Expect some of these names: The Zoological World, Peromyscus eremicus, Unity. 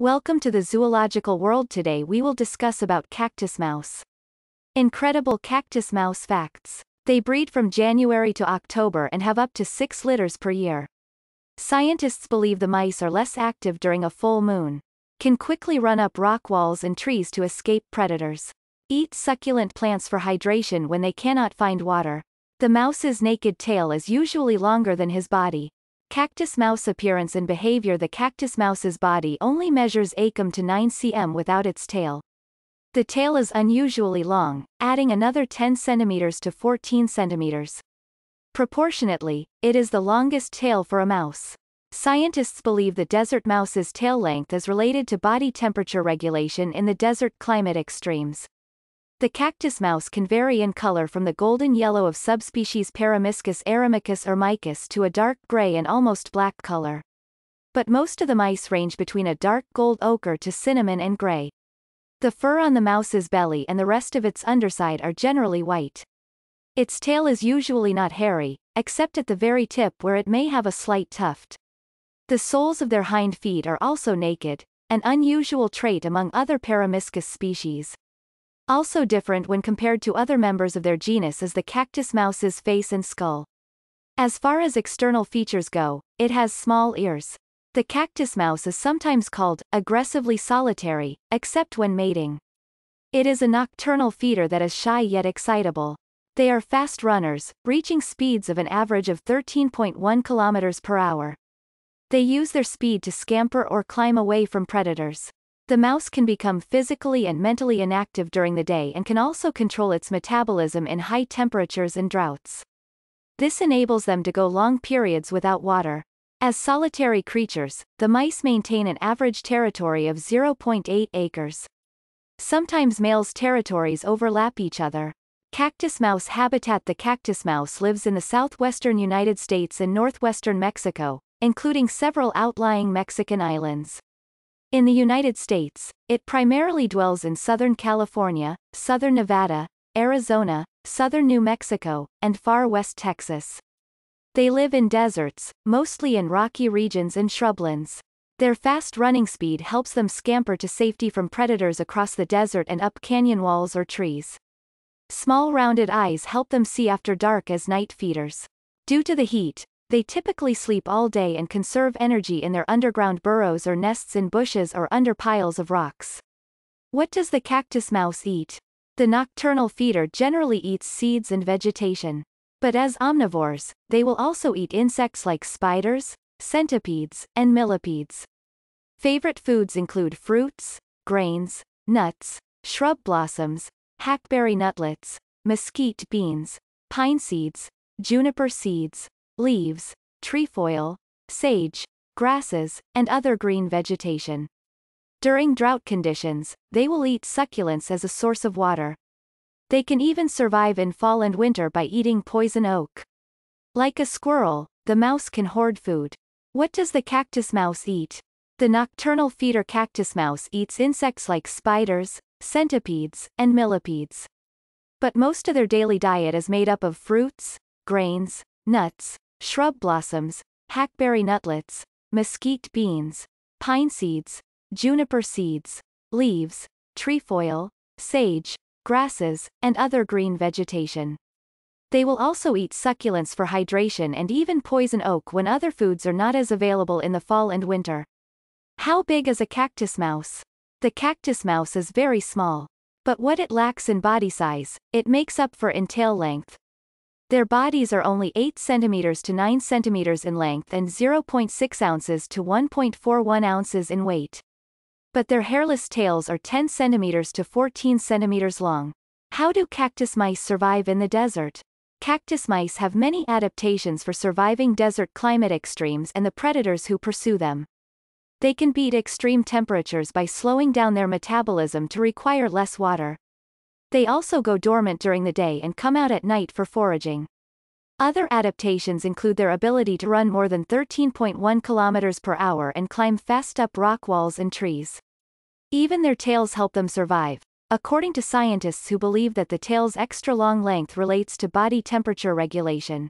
Welcome to the zoological world. Today we will discuss about cactus mouse. Incredible cactus mouse facts. They breed from January to October and have up to 6 litters per year. Scientists believe the mice are less active during a full moon, can quickly run up rock walls and trees to escape predators, eat succulent plants for hydration when they cannot find water. The mouse's naked tail is usually longer than his body. Cactus mouse appearance and behavior. The cactus mouse's body only measures 8 cm to 9 cm without its tail. The tail is unusually long, adding another 10 cm to 14 cm. Proportionately, it is the longest tail for a mouse. Scientists believe the desert mouse's tail length is related to body temperature regulation in the desert climate extremes. The cactus mouse can vary in color from the golden yellow of subspecies Peromyscus eremicus or micus to a dark gray and almost black color. But most of the mice range between a dark gold ochre to cinnamon and gray. The fur on the mouse's belly and the rest of its underside are generally white. Its tail is usually not hairy, except at the very tip where it may have a slight tuft. The soles of their hind feet are also naked, an unusual trait among other Peromyscus species. Also different when compared to other members of their genus is the cactus mouse's face and skull. As far as external features go, it has small ears. The cactus mouse is sometimes called aggressively solitary, except when mating. It is a nocturnal feeder that is shy yet excitable. They are fast runners, reaching speeds of an average of 13.1 km per hour. They use their speed to scamper or climb away from predators. The mouse can become physically and mentally inactive during the day and can also control its metabolism in high temperatures and droughts. This enables them to go long periods without water. As solitary creatures, the mice maintain an average territory of 0.8 acres. Sometimes males' territories overlap each other. Cactus mouse habitat. The cactus mouse lives in the southwestern United States and northwestern Mexico, including several outlying Mexican islands. In the United States, it primarily dwells in southern California, southern Nevada, Arizona, southern New Mexico, and far west Texas. They live in deserts, mostly in rocky regions and shrublands. Their fast running speed helps them scamper to safety from predators across the desert and up canyon walls or trees. Small rounded eyes help them see after dark as night feeders. Due to the heat, they typically sleep all day and conserve energy in their underground burrows or nests in bushes or under piles of rocks. What does the cactus mouse eat? The nocturnal feeder generally eats seeds and vegetation. But as omnivores, they will also eat insects like spiders, centipedes, and millipedes. Favorite foods include fruits, grains, nuts, shrub blossoms, hackberry nutlets, mesquite beans, pine seeds, juniper seeds, leaves, trefoil, sage, grasses, and other green vegetation. During drought conditions, they will eat succulents as a source of water. They can even survive in fall and winter by eating poison oak. Like a squirrel, the mouse can hoard food. What does the cactus mouse eat? The nocturnal feeder cactus mouse eats insects like spiders, centipedes, and millipedes. But most of their daily diet is made up of fruits, grains, nuts, shrub blossoms, hackberry nutlets, mesquite beans, pine seeds, juniper seeds, leaves, trefoil, sage, grasses, and other green vegetation. They will also eat succulents for hydration and even poison oak when other foods are not as available in the fall and winter. How big is a cactus mouse? The cactus mouse is very small. But what it lacks in body size, it makes up for in tail length. Their bodies are only 8 cm to 9 cm in length and 0.6 ounces to 1.41 ounces in weight. But their hairless tails are 10 cm to 14 cm long. How do cactus mice survive in the desert? Cactus mice have many adaptations for surviving desert climate extremes and the predators who pursue them. They can beat extreme temperatures by slowing down their metabolism to require less water. They also go dormant during the day and come out at night for foraging. Other adaptations include their ability to run more than 13.1 km per hour and climb fast up rock walls and trees. Even their tails help them survive, according to scientists who believe that the tail's extra long length relates to body temperature regulation.